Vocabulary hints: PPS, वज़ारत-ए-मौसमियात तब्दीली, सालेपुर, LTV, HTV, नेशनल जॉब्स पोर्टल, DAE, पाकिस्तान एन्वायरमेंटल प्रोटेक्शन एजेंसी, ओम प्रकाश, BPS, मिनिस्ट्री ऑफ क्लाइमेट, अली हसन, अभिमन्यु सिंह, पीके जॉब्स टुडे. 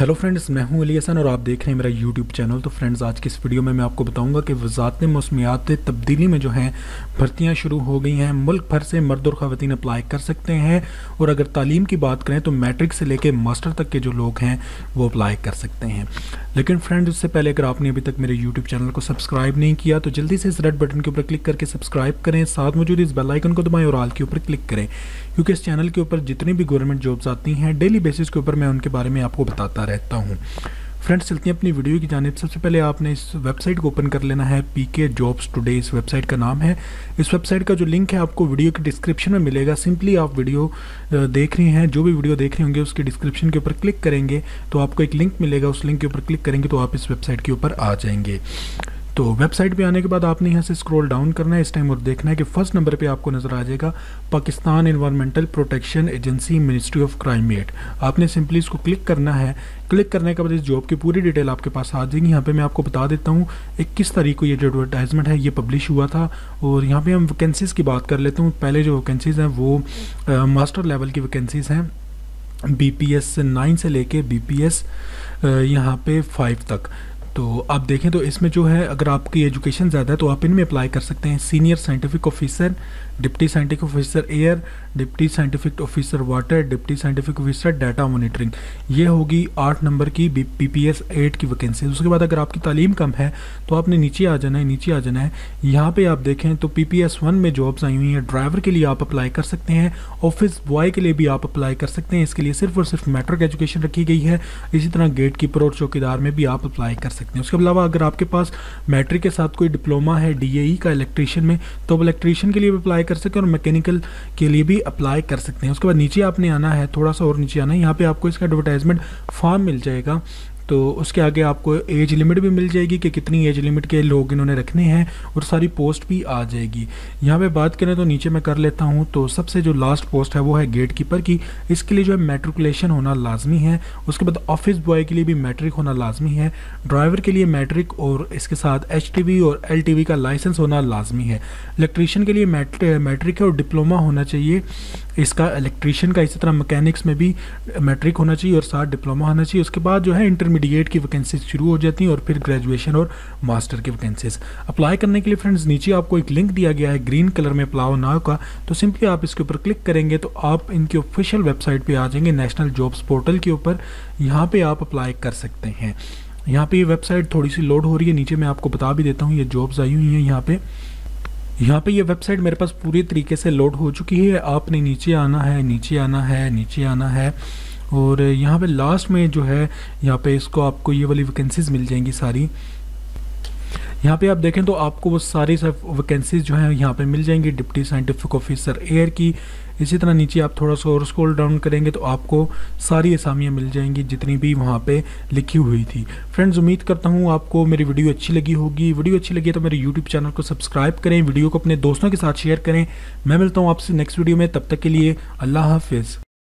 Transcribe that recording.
Hello friends, मैं हूं अली हसन और आप देख रहे हैं मेरा यूट्यूब चैनल। तो फ्रेंड्स, आज की इस वीडियो में मैं आपको बताऊंगा कि वज़ारत-ए-मौसमियात तब्दीली में जो हैं भर्तियां शुरू हो गई हैं। मुल्क भर से मर्द और ख़वातीन अप्लाई कर सकते हैं और अगर तालीम की बात करें तो मैट्रिक से लेकर मास्टर तक के जो लोग हैं वो अप्लाई कर सकते हैं। लेकिन फ्रेंड्स, उससे पहले अगर आपने अभी तक मेरे यूट्यूब चैनल को सब्सक्राइब नहीं किया तो जल्दी से इस रेड बटन के ऊपर क्लिक करके सब्सक्राइब करें, साथ मौजूद इस बेल आइकन को दबाएँ और ऑल के ऊपर क्लिक करें, क्योंकि इस चैनल के ऊपर जितनी भी गवर्नमेंट जॉब्स आती हैं डेली बेसिस के ऊपर मैं उनके बारे में आपको बताता रहता हूँ। फ्रेंड्स, चलते हैं अपनी वीडियो की जानिब। सबसे पहले आपने इस वेबसाइट को ओपन कर लेना है, पीके जॉब्स टुडे इस वेबसाइट का नाम है। इस वेबसाइट का जो लिंक है आपको वीडियो के डिस्क्रिप्शन में मिलेगा। सिंपली आप वीडियो देख रहे हैं, जो भी वीडियो देख रहे होंगे उसके डिस्क्रिप्शन के ऊपर क्लिक करेंगे तो आपको एक लिंक मिलेगा, उस लिंक के ऊपर क्लिक करेंगे तो आप इस वेबसाइट के ऊपर आ जाएंगे। तो वेबसाइट पे आने के बाद आपने यहाँ से स्क्रॉल डाउन करना है इस टाइम और देखना है कि फर्स्ट नंबर पे आपको नज़र आ जाएगा पाकिस्तान एन्वायरमेंटल प्रोटेक्शन एजेंसी मिनिस्ट्री ऑफ क्लाइमेट। आपने सिंपली इसको क्लिक करना है। क्लिक करने के बाद इस जॉब की पूरी डिटेल आपके पास आ जाएगी। यहाँ पे मैं आपको बता देता हूँ 21 तारीख को ये जो एडवर्टाइजमेंट है ये पब्लिश हुआ था। और यहाँ पे हम वैकेंसीज़ की बात कर लेते हैं। पहले जो वैकेंसीज़ हैं वो मास्टर लेवल की वैकेंसीज़ हैं, BPS 9 से लेके BPS यहाँ पे 5 तक। तो आप देखें तो इसमें जो है अगर आपकी एजुकेशन ज़्यादा है तो आप इनमें अप्लाई कर सकते हैं। Senior scientific officer, deputy scientific officer air, deputy scientific officer water, deputy scientific officer data monitoring, ये होगी 8 नंबर की PPS 8 की वैकेंसी। उसके बाद अगर आपकी तालीम कम है तो आपने नीचे आ जाना है, नीचे आ जाना है। यहाँ पर आप देखें तो PPS 1 में जॉब्स आई हुई हैं। ड्राइवर के लिए आप अप्लाई कर सकते हैं, ऑफिस बॉय के लिए भी आप अप्लाई कर सकते हैं। इसके लिए सिर्फ और सिर्फ मैट्रिक एजुकेशन रखी गई है। इसी तरह गेट कीपर और चौकीदार में भी आप अप्लाई कर सकते हैं। उसके अलावा अगर आपके पास मैट्रिक के साथ कोई डिप्लोमा है DAE का इलेक्ट्रीशियन में तो आप इलेक्ट्रीशियन के लिए भी अप्लाई कर सकते हैं और मैकेनिकल के लिए भी अप्लाई कर सकते हैं। उसके बाद नीचे आपने आना है, थोड़ा सा और नीचे आना है। यहाँ पे आपको इसका एडवर्टाइजमेंट फॉर्म मिल जाएगा। तो उसके आगे आपको एज लिमिट भी मिल जाएगी कि कितनी एज लिमिट के लोग इन्होंने रखने हैं और सारी पोस्ट भी आ जाएगी। यहाँ पे बात करें तो नीचे मैं कर लेता हूँ। तो सबसे जो लास्ट पोस्ट है वो है गेट कीपर की। इसके लिए जो है मैट्रिकुलेशन होना लाजमी है। उसके बाद ऑफिस बॉय के लिए भी मैट्रिक होना लाजमी है। ड्राइवर के लिए मैट्रिक और इसके साथ HTV और LTV का लाइसेंस होना लाजमी है। इलेक्ट्रीशियन के लिए मैट्रिक है और डिप्लोमा होना चाहिए इसका इलेक्ट्रीशियन का। इसी तरह मैकेनिक्स में भी मैट्रिक होना चाहिए और साथ डिप्लोमा होना चाहिए। उसके बाद जो है इंटरमीडिएट की वैकेंसीज शुरू हो जाती हैं और फिर ग्रेजुएशन और मास्टर की वैकेंसीज। अप्लाई करने के लिए फ्रेंड्स नीचे आपको एक लिंक दिया गया है ग्रीन कलर में, अप्लाई नाउ का। तो सिंपली आप इसके ऊपर क्लिक करेंगे तो आप इनकी ऑफिशियल वेबसाइट पर आ जाएंगे, नेशनल जॉब्स पोर्टल के ऊपर। यहाँ पर आप अप्लाई कर सकते हैं। यहाँ पर ये वेबसाइट थोड़ी सी लोड हो रही है। नीचे मैं आपको बता भी देता हूँ ये जॉब्स आई हुई हैं। यहाँ पे ये वेबसाइट मेरे पास पूरी तरीके से लोड हो चुकी है। आपने नीचे आना है, नीचे आना है, नीचे आना है और यहाँ पे लास्ट में जो है यहाँ पे इसको आपको ये वाली वैकेंसीज़ मिल जाएंगी सारी। यहाँ पे आप देखें तो आपको वो सारी सब वैकेंसीज़ जो हैं यहाँ पे मिल जाएंगी। डिप्टी साइंटिफिक ऑफिसर एयर की, इसी तरह नीचे आप थोड़ा सा और स्क्रॉल डाउन करेंगे तो आपको सारी असामियाँ मिल जाएंगी जितनी भी वहाँ पे लिखी हुई थी। फ्रेंड्स, उम्मीद करता हूँ आपको मेरी वीडियो अच्छी लगी होगी। वीडियो अच्छी लगी तो मेरे यूट्यूब चैनल को सब्सक्राइब करें, वीडियो को अपने दोस्तों के साथ शेयर करें। मैं मिलता हूँ आपसे नेक्स्ट वीडियो में, तब तक के लिए अल्लाह हाफिज़।